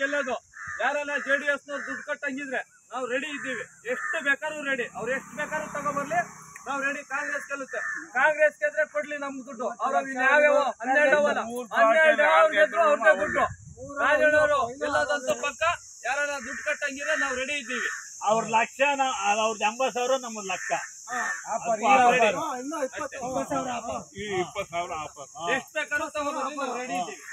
ಗೆಲ್ಲೋದು. ಯಾರನ್ನ ಜೆಡಿಎಸ್ನವರು ದುಡ್ಡು ಕಟ್ಟಂಗಿದ್ರೆ ನಾವು ರೆಡಿ ಇದ್ದೀವಿ, ಎಷ್ಟು ಬೇಕಾದ್ರೂ ರೆಡಿ, ಅವ್ರು ಎಷ್ಟು ಬೇಕಾದ್ರೂ ತಗೊಬರ್ಲಿ, ನಾವು ರೆಡಿ. ಕಾಂಗ್ರೆಸ್ ಗೆಲ್ಲುತ್ತೆ, ಕಾಂಗ್ರೆಸ್ ಗೆದ್ರೆ ಕೊಡ್ಲಿ ನಮ್ಗೆ ದುಡ್ಡು. ಅವ್ರು ಯಾವ್ಯಾವ 12 ಅವ್ರದ್ದೇ ದುಡ್ಡು. ರಾಜಣ್ಣವರು ಗೆಲ್ಲೋದಂತ ಪಕ್ಕ, ಯಾರನ್ನ ದುಡ್ಡು ಕಟ್ಟಂಗಿದ್ರೆ ನಾವು ರೆಡಿ ಇದ್ದೀವಿ. ಅವ್ರ ಲಕ್ಷ ಅವ್ರದ್ದು 80,000, ನಮ್ಮದ್ ಲಕ್ಷ. ಎಷ್ಟು ಬೇಕಾದ್ರೂ ತಗೊಬರ್ಲಿ, ನಾವು ರೆಡಿ ಇದ್ದೀವಿ.